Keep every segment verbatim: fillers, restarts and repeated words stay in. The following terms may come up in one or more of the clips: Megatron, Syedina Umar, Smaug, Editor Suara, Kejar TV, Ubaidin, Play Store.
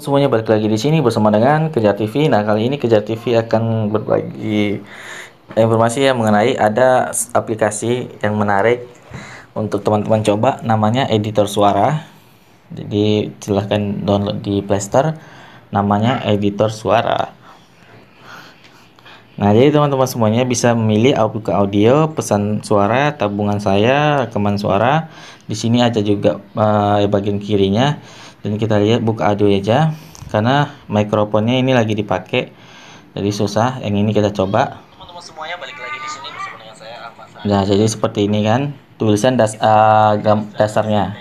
Semuanya balik lagi di sini bersama dengan Kejar T V. Nah, kali ini Kejar T V akan berbagi informasi yang mengenai ada aplikasi yang menarik untuk teman-teman coba, namanya Editor Suara. Jadi silahkan download di Play Store, namanya Editor Suara. Nah, jadi teman-teman semuanya bisa memilih output audio, pesan suara, tabungan saya, rekaman suara. Di sini ada juga uh, bagian kirinya. Dan kita lihat buka audio aja, karena mikrofonnya ini lagi dipakai, jadi susah. Yang ini kita coba. Teman-teman semuanya balik lagi di sini bersama dengan saya, Ahmad. Nah, jadi seperti ini kan tulisan das, uh, dasarnya.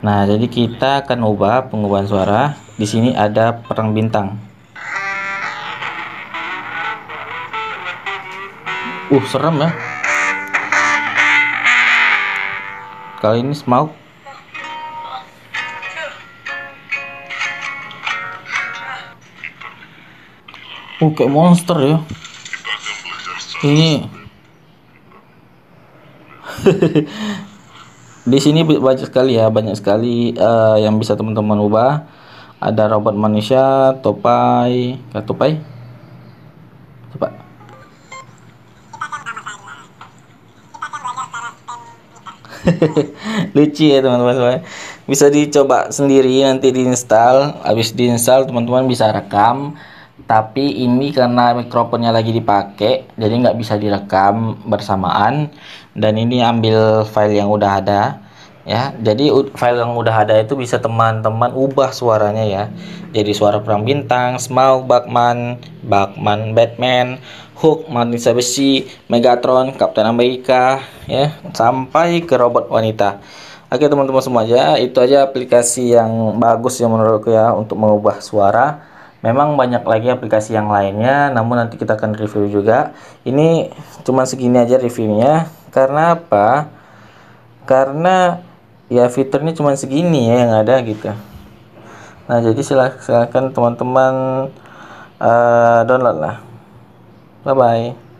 Nah, jadi kita akan ubah pengubahan suara. Di sini ada perang bintang. Uh, serem ya. Kali ini smoke. Oh, kayak monster ya ini. Di sini banyak sekali ya, banyak sekali uh, yang bisa teman-teman ubah. Ada robot manusia, topai, kak topai, coba. Lucu ya teman-teman, bisa dicoba sendiri, nanti diinstal. Habis diinstal teman-teman bisa rekam. Tapi ini karena mikrofonnya lagi dipakai, jadi nggak bisa direkam bersamaan. Dan ini ambil file yang udah ada ya. Jadi file yang udah ada itu bisa teman-teman ubah suaranya ya. Jadi suara perang bintang, Smaug, Batman, Batman, Batman, Hulk, Manusia Besi, Megatron, Kapten Amerika ya, sampai ke robot wanita. Oke teman-teman semua aja, itu aja aplikasi yang bagus yang menurutku ya untuk mengubah suara. Memang banyak lagi aplikasi yang lainnya, namun nanti kita akan review juga. Ini cuma segini aja reviewnya. Karena apa? Karena ya fiturnya cuma segini ya yang ada gitu. Nah, jadi silahkan teman-teman uh, download lah. Bye-bye.